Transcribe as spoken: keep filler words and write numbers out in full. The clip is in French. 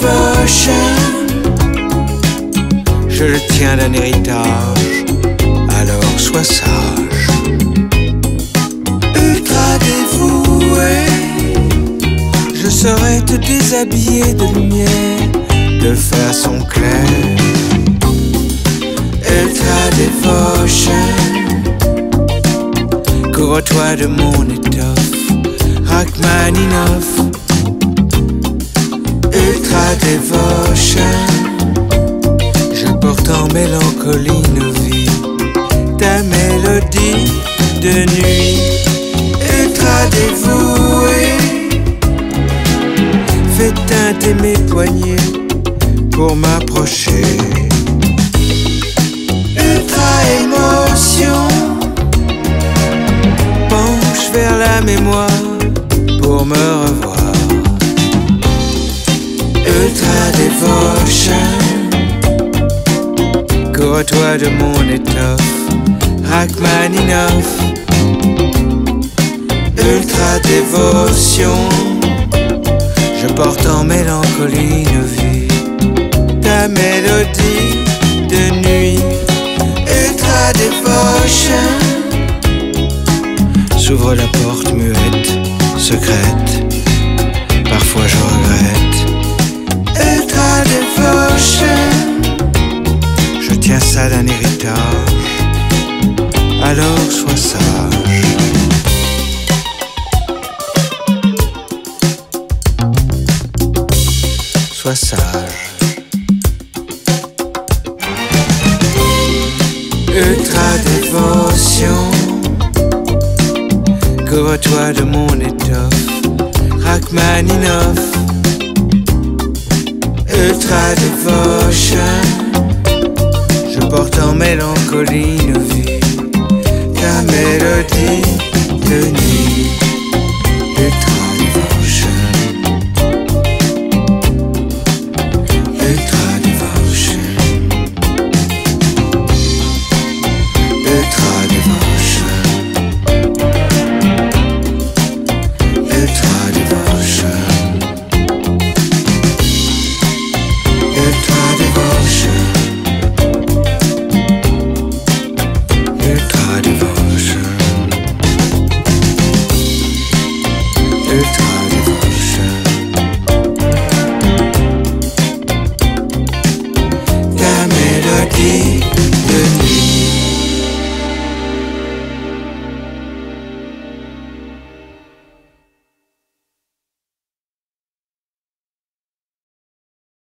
Ultradevotion. Je le tiens d'un héritage, alors sois sage. Ultra dévoué, je saurai te déshabiller de lumière de façon claire. Ultradevotion, couvre-toi de mon étoffe Rachmaninoff. Ultradevotion, je porte en mélancolie nos vies, ta mélodie de nuit. Ultradévoué, fais teinter mes poignets pour m'approcher. Ultra-émotion, penche vers la mémoire pour me revoir. Ultradevotion, couvre-toi de mon étoffe Rachmaninoff. Ultradevotion, je porte en mélancolie nos vies, ta mélodie de nuit. Ultradevotion, s'ouvre la porte muette, secrète. Parfois je regrette. Je tiens ça d'un héritage, alors sois sage. Sois sage. Ultradevotion, couvre-toi de mon étoffe Rachmaninoff. Ultradevotion, je porte en mélancolie nos vies, ta mélodie de nuit.